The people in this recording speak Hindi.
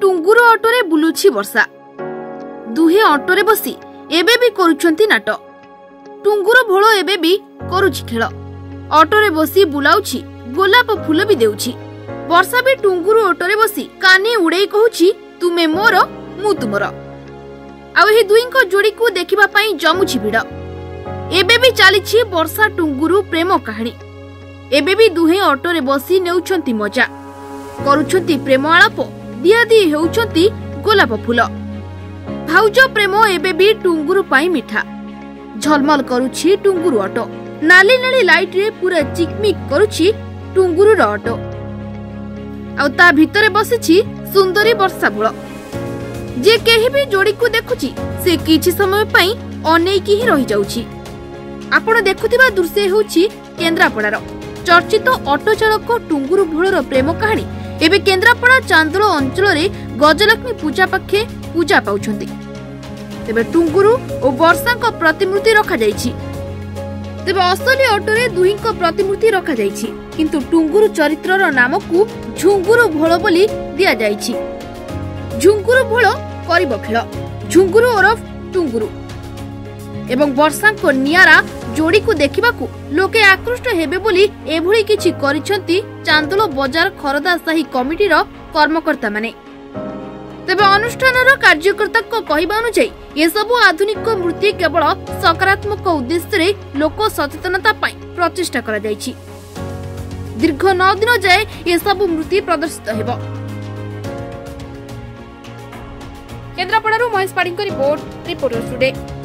टुंगुरू अटोरे बुलुछि वर्षा। दुहे अटोरे बसी एबे भी करुछंती नाटो। टुंगुरू भोलो एबे भी करुछि खेल। अटोरे बसी बुलाउछि, गोलाप फूल भी देउछि। वर्षा भी टुंगुरू अटोरे बसी कानी उड़े कहउछि तुमे मोर मु तुमर। आ एही दुइंको जोड़ी को देखिबा पई जमुछि भिड़। एबे भी चलीछि वर्षा टुंगुरू प्रेम कहानी। एबे भी दुहे अटोरे बसी नेउछंती मजा, करुछंती प्रेम आलाप, दियादी हेउछंती गोलाप फूल। भाउज प्रेम एबे भी टुंगुरू पाई मिठा। झलमल करुछि टुंगुरू अटो। नाली नाली लाइट रे पूरा चिकमिक करुछि टुंगुरू रो अटो। आ ता भितरे बसिछि सुंदरी वर्षा भूल। जे केहि भी जोड़ी को देखुछि से किछि समय पई अनेक ही रहि जाउछि। आपण देखुथिबा दृश्य हेउछि केंद्रापड़ार चर्चित अटो चालक टुंगुरू भूलर प्रेम कहानी। एबे केंद्रापड़ा चांदोल अंचल में गजलक्ष्मी पूजा पाखे पूजा पाउछंती। तेबे टुंगुरू और वर्षा को प्रतिमूर्ति रखा जायछि। तेबे असली अटोरे दुही को प्रतिमूर्ति रखा जायछि, किंतु टुंगुरू चरित्रर नाम को झुंगुरू भोलो बोली दिया जायछि। झुंगुरू भोलो करिब खेल, झुंगुरू ओरफ टुंगुरू एवं वर्षा को नियारा जोड़ी को देखा लोके आकृष्ट हेबे बोली एभुली किछि करिछंती चांदोल बजार खरदा साही कमिटीर कर्मकर्ता माने। तेबे अनुष्ठानर कार्यकर्ता को कहिबा अनुसार ये सब आधुनिक मूर्ति केवल सकारात्मक उद्देश्य रे लोक सचेतनता पाई प्रचेष्टा करा जायछि। दीर्घ 9 दिन जाय ये सब मूर्ति प्रदर्शित हेबो। केंद्रापड़ारू महेश पाड़ीको रिपोर्ट रिपोर्टर्स टुडे।